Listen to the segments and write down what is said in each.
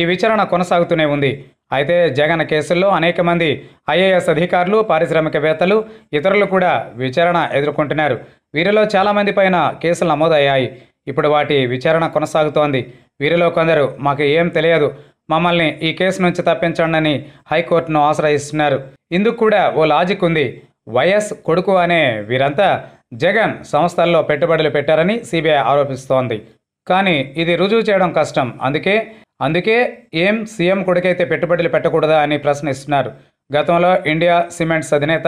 ఈ విచారణ కొనసాగుతూనే ఉంది. అయితే జగన్ కేసుల్లో అనేక మంది IAS అధికారులు, పారిశ్రామికవేత్తలు, ఇతరులు కూడా విచారణ ఎదుర్కొంటున్నారు. వీరిలో చాలా మంది పైన కేసులు నమోదయ్యాయి. ఇప్పుడు వాటి విచారణ కొనసాగుతోంది. వీరిలో కొందరు మాకు ఏం తెలియదు, మమ్మల్ని ఈ కేసు నుంచి తప్పించండి హైకోర్టును ఆశ్రయిస్తున్నారు. ఇందుకు కూడా ఓ లాజిక్ ఉంది. YS కొడుకు అనే వీరంతా జగన్ సంస్థల్లో పెట్టుబడులు పెట్టారని CBI ఆరోపిస్తోంది. కానీ ఇది రుజువు చేయడం కష్టం. అందుకే ఏం సీఎం కొడుకైతే పెట్టుబడులు పెట్టకూడదా అని ప్రశ్నిస్తున్నారు. గతంలో ఇండియా సిమెంట్స్ అధినేత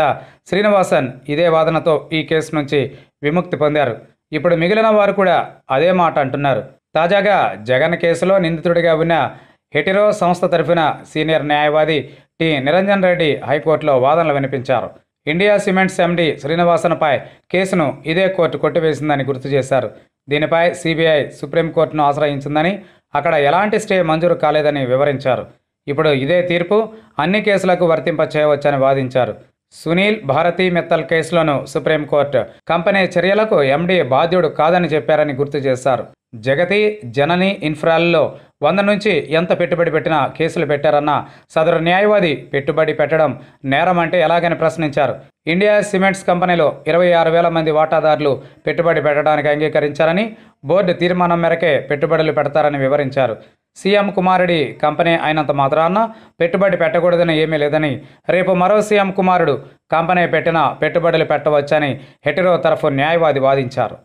శ్రీనివాసన్ ఇదే వాదనతో ఈ కేసు నుంచి విముక్తి పొందారు. ఇప్పుడు మిగిలిన వారు కూడా అదే మాట అంటున్నారు. తాజాగా జగన్ కేసులో నిందితుడిగా ఉన్న హెటిరో సంస్థ తరఫున సీనియర్ న్యాయవాది టి నిరంజన్ రెడ్డి హైకోర్టులో వాదనలు వినిపించారు. ఇండియా సిమెంట్స్ MD శ్రీనివాసన్పై కేసును ఇదే కోర్టు కొట్టివేసిందని గుర్తు చేశారు. దీనిపై CBI సుప్రీంకోర్టును ఆశ్రయించిందని, అక్కడ ఎలాంటి స్టే మంజూరు కాలేదని వివరించారు. ఇప్పుడు ఇదే తీర్పు అన్ని కేసులకు వర్తింపచేయవచ్చని వాదించారు. సునీల్ భారతీ మిత్తల్ కేసులోనూ సుప్రీంకోర్టు కంపెనీ చర్యలకు MD బాధ్యుడు కాదని చెప్పారని గుర్తు చేశారు. జగతి, జనని ఇన్ఫ్రాల్లో 100 నుంచి ఎంత పెట్టుబడి పెట్టినా కేసులు పెట్టారన్న సదరు న్యాయవాది పెట్టుబడి పెట్టడం నేరం అంటే ఎలాగని ప్రశ్నించారు. ఇండియా సిమెంట్స్ కంపెనీలో 26,000 మంది వాటాదారులు పెట్టుబడి పెట్టడానికి అంగీకరించారని, బోర్డు తీర్మానం మేరకే పెట్టుబడులు పెడతారని వివరించారు. సీఎం కుమారుడి కంపెనీ అయినంత మాత్రాన పెట్టుబడి పెట్టకూడదని ఏమీ లేదని, రేపు మరో సీఎం కుమారుడు కంపెనీ పెట్టినా పెట్టుబడులు పెట్టవచ్చని హెటిరో తరఫు న్యాయవాది వాదించారు.